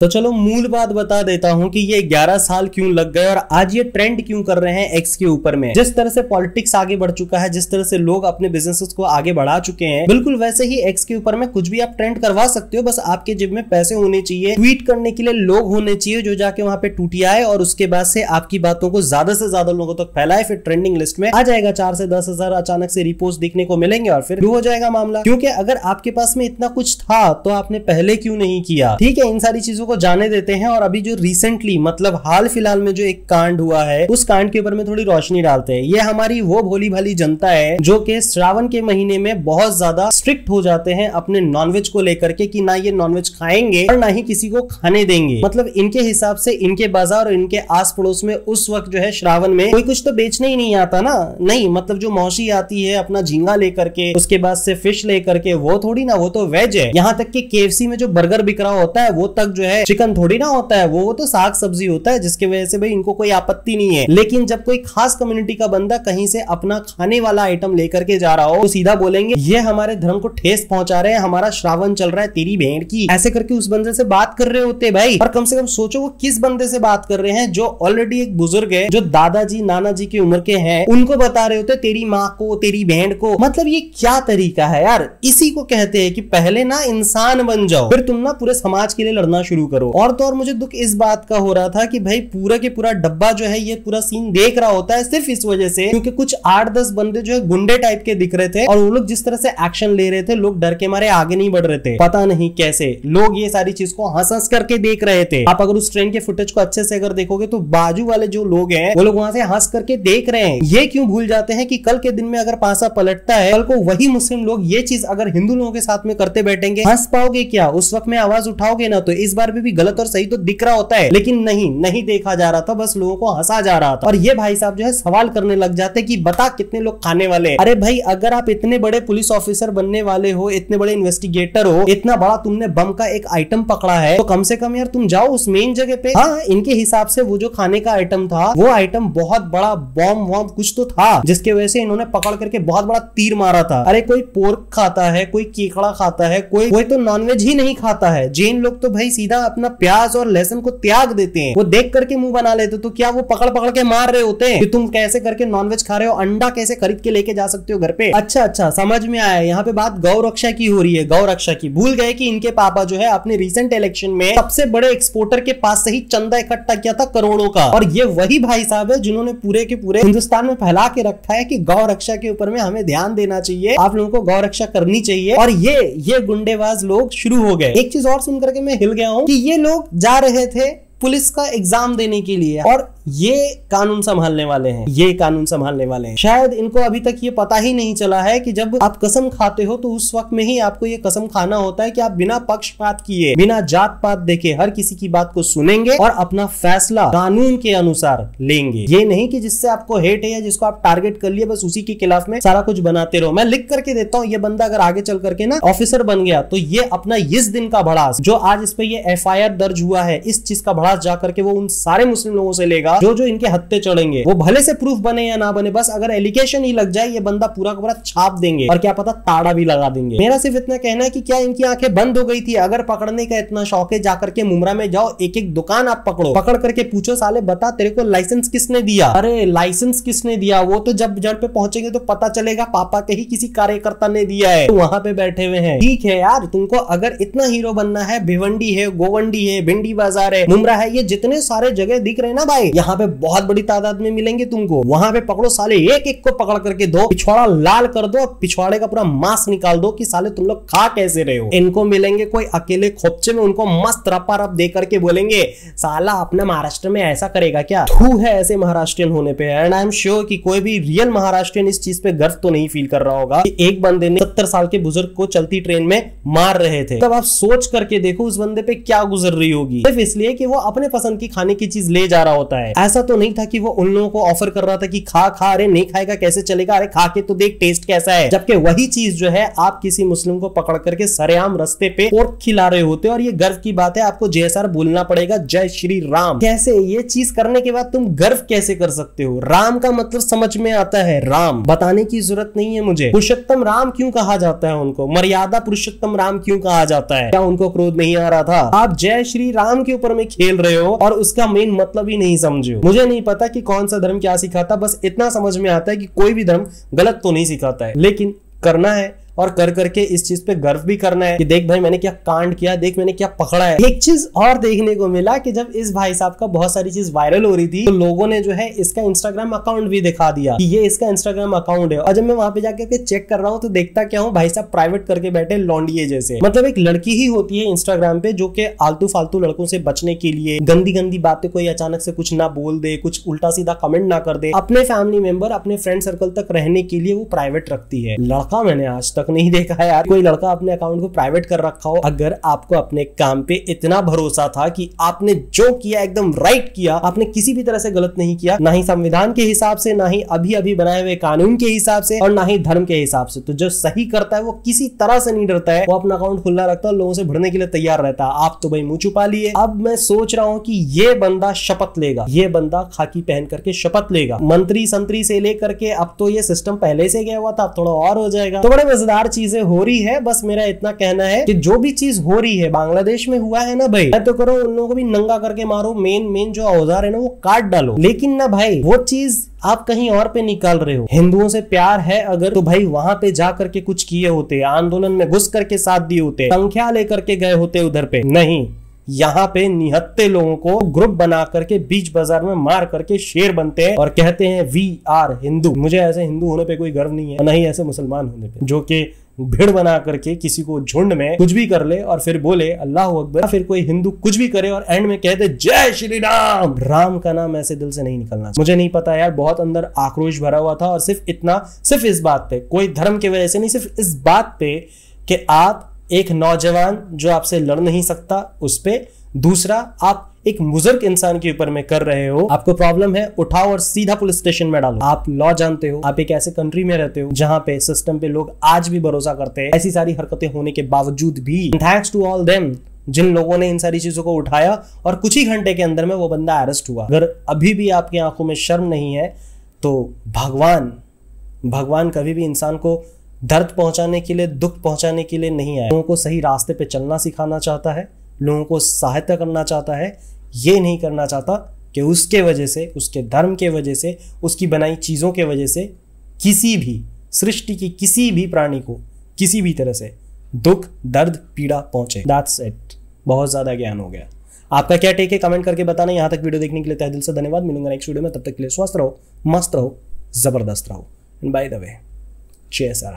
तो चलो मूल बात बता देता हूं कि ये 11 साल क्यों लग गए और आज ये ट्रेंड क्यों कर रहे हैं एक्स के ऊपर में। जिस तरह से पॉलिटिक्स आगे बढ़ चुका है, जिस तरह से लोग अपने बिजनेसेस को आगे बढ़ा चुके हैं, बिल्कुल वैसे ही एक्स के ऊपर में कुछ भी आप ट्रेंड करवा सकते हो। बस आपके जेब में पैसे होने चाहिए, ट्वीट करने के लिए लोग होने चाहिए जो जाके वहां पे टूटी आए और उसके बाद से आपकी बातों को ज्यादा से ज्यादा लोगों तक फैलाए, फिर ट्रेंडिंग लिस्ट में आ जाएगा। 4 से 10 हजार अचानक से रिपोस्ट देखने को मिलेंगे और फिर हो जाएगा मामला। क्योंकि अगर आपके पास में इतना कुछ था तो आपने पहले क्यों नहीं किया। ठीक है, इन सारी चीजों को जाने देते हैं और अभी जो रिसेंटली मतलब हाल फिलहाल में जो एक कांड हुआ है उस कांड के ऊपर में थोड़ी रोशनी डालते हैं। ये हमारी वो भोली भाली जनता है जो कि श्रावण के महीने में बहुत ज्यादा स्ट्रिक्ट हो जाते हैं अपने नॉनवेज को लेकर के कि ना ये नॉनवेज खाएंगे और ना ही किसी को खाने देंगे। मतलब इनके हिसाब से इनके बाजार और इनके आस पड़ोस में उस वक्त जो है श्रावण में कोई कुछ तो बेचने ही नहीं आता ना। नहीं मतलब जो मौसी आती है अपना झींगा लेकर के, उसके बाद से फिश लेकर के, वो थोड़ी ना, वो तो वेज है। यहाँ तक कि KFC में जो बर्गर बिक रहा होता है वो तक चिकन थोड़ी ना होता है, वो तो साग सब्जी होता है, जिसके वजह से भाई इनको कोई आपत्ति नहीं है। लेकिन जब कोई खास कम्युनिटी का बंदा कहीं से अपना खाने वाला आइटम लेकर के जा रहा हो तो सीधा बोलेंगे ये हमारे धर्म को ठेस पहुंचा रहे हैं, हमारा श्रावण चल रहा है तेरी भेड़ की, ऐसे करके उस बंदे से बात कर रहे होते भाई। और कम से कम सोचो वो किस बंदे से बात कर रहे हैं जो ऑलरेडी एक बुजुर्ग है, जो दादाजी नानाजी की उम्र के हैं, उनको बता रहे होते तेरी माँ को, तेरी भेड़ को। मतलब ये क्या तरीका है यार। इसी को कहते हैं कि पहले ना इंसान बन जाओ, फिर तुम ना पूरे समाज के लिए लड़ना शुरू करो। और तो और मुझे दुख इस बात का हो रहा था कि भाई पूरा के पूरा डब्बा जो है ये पूरा सीन देख रहा होता है सिर्फ इस वजह से क्योंकि कुछ 8-10 बंदे जो है गुंडे टाइप के दिख रहे थे और वो लोग जिस तरह से एक्शन ले रहे थे, लोग डर के मारे आगे नहीं बढ़ रहे थे। पता नहीं कैसे लोग ये सारी चीज को हंस हंस करके देख रहे थे। आप अगर उस ट्रेन के फुटेज को अच्छे से अगर देखोगे तो बाजू वाले जो लोग हैं वो लोग वहां से हंस करके देख रहे हैं। ये क्यों भूल जाते हैं कि कल के दिन में अगर पासा पलटता है, कल को वही मुस्लिम लोग ये चीज अगर हिंदू लोगों के साथ में करते बैठेंगे, हंस पाओगे क्या? उस वक्त में आवाज उठाओगे ना तो इस बार भी गलत और सही तो दिख रहा होता है, लेकिन नहीं देखा जा रहा था, बस लोगों को हंसा जा रहा था। और ये भाई साहब जो है सवाल करने लग जाते कि बता कितने लोग खाने वाले हैं। अरे भाई अगर आप इतने बड़े पुलिस ऑफिसर बनने वाले हो, इतने बड़े इन्वेस्टिगेटर हो, इतना बड़ा तुमने बम का एक आइटम पकड़ा है तो कम से कम यार तुम जाओ उस मेन जगह पे। हाँ, इनके हिसाब से वो जो खाने का आइटम था वो आइटम बहुत बड़ा बॉम्ब वॉम्ब कुछ तो था जिसके वजह से इन्होंने पकड़ करके बहुत बड़ा तीर मारा था। अरे कोई पोर्क खाता है, कोई केकड़ा खाता है, कोई तो नॉनवेज ही नहीं खाता है। जैन लोग तो भाई सीधा अपना प्याज और लहसुन को त्याग देते हैं, वो देख करके मुंह बना लेते। तो क्या वो पकड़ पकड़ के मार रहे होते हैं कि तुम कैसे करके नॉनवेज खा रहे हो, अंडा कैसे खरीद के लेके जा सकते हो घर पे? अच्छा, समझ में आया। यहाँ पे बात गौ रक्षा की हो रही है, गौ रक्षा की। भूल गए कि इनके पापा जो है अपने रिसेंट इलेक्शन में सबसे बड़े एक्सपोर्टर के पास से ही चंदा इकट्ठा किया था करोड़ों का। और ये वही भाई साहब है जिन्होंने पूरे के पूरे हिंदुस्तान में फैला के रखा है कि गौ रक्षा के ऊपर में हमें ध्यान देना चाहिए, आप लोगों को गौ रक्षा करनी चाहिए। और ये गुंडेबाज लोग शुरू हो गए। एक चीज और सुन करके मैं हिल गया हूँ कि ये लोग जा रहे थे पुलिस का एग्जाम देने के लिए और ये कानून संभालने वाले हैं। शायद इनको अभी तक ये पता ही नहीं चला है कि जब आप कसम खाते हो तो उस वक्त में ही आपको ये कसम खाना होता है कि आप बिना पक्षपात किए, बिना जात पात देखे हर किसी की बात को सुनेंगे और अपना फैसला कानून के अनुसार लेंगे। ये नहीं कि जिससे आपको हेट है या जिसको आप टारगेट कर लिए बस उसी के खिलाफ में सारा कुछ बनाते रहो। मैं लिख करके देता हूँ, ये बंदा अगर आगे चल करके ना ऑफिसर बन गया तो ये अपना इस दिन का भड़ास जो आज इस पर ये FIR दर्ज हुआ है, इस चीज का भड़ास जा करके वो उन सारे मुस्लिम लोगों से लेगा जो इनके हत्ते चढ़ेंगे। वो भले से प्रूफ बने या ना बने, बस अगर एलिगेशन ही लग जाए ये बंदा पूरा का पूरा छाप देंगे और क्या पता ताड़ा भी लगा देंगे। मेरा सिर्फ इतना कहना है कि क्या इनकी आंखें बंद हो गई थी? अगर पकड़ने का इतना शौक है जाकर के मुमरा में जाओ, एक एक दुकान आप पकड़ो, पकड़ करके पूछो साले बता तेरे को लाइसेंस किसने दिया। अरे लाइसेंस किसने दिया वो तो जब जड़ पे पहुंचेंगे तो पता चलेगा, पापा के ही किसी कार्यकर्ता ने दिया है, वहां पे बैठे हुए हैं। ठीक है यार, तुमको अगर इतना हीरो बनना है, भिवंडी है, गोवंडी है, भिंडी बाजार है, मुमरा है, ये जितने सारे जगह दिख रहे ना भाई, यहाँ पे बहुत बड़ी तादाद में मिलेंगे तुमको। वहां पे पकड़ो साले, एक एक को पकड़ करके दो, पिछवाड़ा लाल कर दो, पिछवाड़े का पूरा मांस निकाल दो कि साले तुम लोग खा कैसे रहे हो। इनको मिलेंगे कोई अकेले खोपचे में, उनको मस्त रपा रप दे करके बोलेंगे साला अपने महाराष्ट्र में ऐसा करेगा क्या? थू है ऐसे महाराष्ट्रियन होने पे। एंड आई एम श्योर कि कोई भी रियल महाराष्ट्रियन इस चीज पे गर्व तो नहीं फील कर रहा होगा कि एक बंदे ने 70 साल के बुजुर्ग को चलती ट्रेन में मार रहे थे। तब आप सोच करके देखो उस बंदे पे क्या गुजर रही होगी, सिर्फ इसलिए कि वो अपने पसंद की खाने की चीज ले जा रहा होता है। ऐसा तो नहीं था कि वो उन लोगों को ऑफर कर रहा था कि खा अरे नहीं खाएगा कैसे चलेगा, अरे खा के तो देख टेस्ट कैसा है। जबकि वही चीज जो है आप किसी मुस्लिम को पकड़ करके सरेआम रस्ते पे पोर्क खिला रहे होते हो, और ये गर्व की बात है, आपको JSR बोलना पड़ेगा, जय श्री राम। कैसे ये चीज करने के बाद तुम गर्व कैसे कर सकते हो? राम का मतलब समझ में आता है, राम बताने की जरूरत नहीं है मुझे। पुरुषोत्तम राम क्यों कहा जाता है उनको? मर्यादा पुरुषोत्तम राम क्यों कहा जाता है? क्या उनको क्रोध नहीं आ रहा था? आप जय श्री राम के ऊपर में खेल रहे हो और उसका मेन मतलब ही नहीं समझे हो। मुझे नहीं पता कि कौन सा धर्म क्या सिखाता, बस इतना समझ में आता है कि कोई भी धर्म गलत तो नहीं सिखाता है, लेकिन करना है और कर करके इस चीज पे गर्व भी करना है कि देख भाई मैंने क्या कांड किया, देख मैंने क्या पकड़ा है। एक चीज और देखने को मिला कि जब इस भाई साहब का बहुत सारी चीज वायरल हो रही थी तो लोगों ने जो है इसका इंस्टाग्राम अकाउंट भी दिखा दिया कि ये इसका इंस्टाग्राम अकाउंट है। और जब मैं वहां पे जाकर चेक कर रहा हूँ तो देखता क्या हूँ, भाई साहब प्राइवेट करके बैठे लौंडिये जैसे। मतलब एक लड़की ही होती है इंस्टाग्राम पे जो की आलतू फालतू लड़कों से बचने के लिए गंदी गंदी बातें, कोई अचानक से कुछ ना बोल दे, कुछ उल्टा सीधा कमेंट ना कर दे, अपने फैमिली मेंबर अपने फ्रेंड सर्कल तक रहने के लिए वो प्राइवेट रखती है। लड़का मैंने आज तक नहीं देखा है यार कोई लड़का अपने अकाउंट को प्राइवेट कर रखा हो। अगर आपको अपने काम पे इतना भरोसा था कि आपने जो किया एकदम राइट किया, आपने किसी भी तरह से गलत नहीं किया, ना ही संविधान के हिसाब से, ना ही अभी अभी बनाए हुए कानून के हिसाब से, और ना ही धर्म के हिसाब से, तो जो सही करता है वो किसी तरह से नहीं डरता है, वो अपना अकाउंट खुला रखता है, लोगों से भरने के लिए तैयार रहता है। आप तो भाई मुंह छुपा लिए। अब मैं सोच रहा हूँ कि ये बंदा शपथ लेगा, ये बंदा खाकी पहन करके शपथ लेगा, मंत्री संतरी से लेकर के। अब तो ये सिस्टम पहले से गया हुआ था, अब थोड़ा और हो जाएगा। तो बड़े मजेदार चीजें हो रही है। बस मेरा इतना कहना है कि जो भी चीज हो रही है बांग्लादेश में हुआ है ना भाई, मैं तो करो उन लोगों को भी नंगा करके मारो, मेन जो औजार है ना वो काट डालो, लेकिन ना भाई वो चीज आप कहीं और पे निकाल रहे हो। हिंदुओं से प्यार है अगर तो भाई वहां पे जा करके कुछ किए होते, आंदोलन में घुस करके साथ दिए होते, संख्या लेकर के गए होते उधर पे। नहीं, यहाँ पे निहत्ते लोगों को ग्रुप बना करके बीच बाजार में मार करके शेर बनते हैं और कहते हैं वी आर हिंदू। मुझे ऐसे हिंदू होने पे कोई गर्व नहीं है, ना ही ऐसे मुसलमान होने पे जो कि भीड़ बना करके किसी को झुंड में कुछ भी कर ले और फिर बोले अल्लाह अकबर, फिर कोई हिंदू कुछ भी करे और एंड में कहते जय श्री राम। राम का नाम ऐसे दिल से नहीं निकलना। मुझे नहीं पता यार, बहुत अंदर आक्रोश भरा हुआ था, और सिर्फ इस बात पे, कोई धर्म की वजह से नहीं, सिर्फ इस बात पे कि आप एक नौजवान जो आपसे लड़ नहीं सकता उस पर, दूसरा आप एक बुजुर्ग इंसान के ऊपर में कर रहे हो। आपको प्रॉब्लम है, उठाओ और सीधा पुलिस स्टेशन में डालो। आप लॉ जानते हो, आप एक ऐसे कंट्री में रहते हो जहाँ पे सिस्टम पे लोग आज भी भरोसा करते हैं, ऐसी सारी हरकतें होने के बावजूद भी। थैंक्स टू ऑल देम जिन लोगों ने इन सारी चीजों को उठाया, और कुछ ही घंटे के अंदर में वो बंदा अरेस्ट हुआ। अगर अभी भी आपकी आंखों में शर्म नहीं है तो भगवान कभी भी इंसान को दर्द पहुंचाने के लिए, दुख पहुंचाने के लिए नहीं आए। लोगों को सही रास्ते पे चलना सिखाना चाहता है, लोगों को सहायता करना चाहता है। ये नहीं करना चाहता कि उसके वजह से, उसके धर्म के वजह से, उसकी बनाई चीज़ों के वजह से किसी भी सृष्टि की किसी भी प्राणी को किसी भी तरह से दुख, दर्द, पीड़ा पहुंचे। That's it. बहुत ज़्यादा ज्ञान हो गया। आपका क्या टेक है कमेंट करके बताना। यहाँ तक वीडियो देखने के लिए तहे दिल से धन्यवाद। मिलूंगा नेक्स्ट वीडियो में, तब तक के लिए स्वस्थ रहो, मस्त रहो, ज़बरदस्त रहो। And by the way, JSR।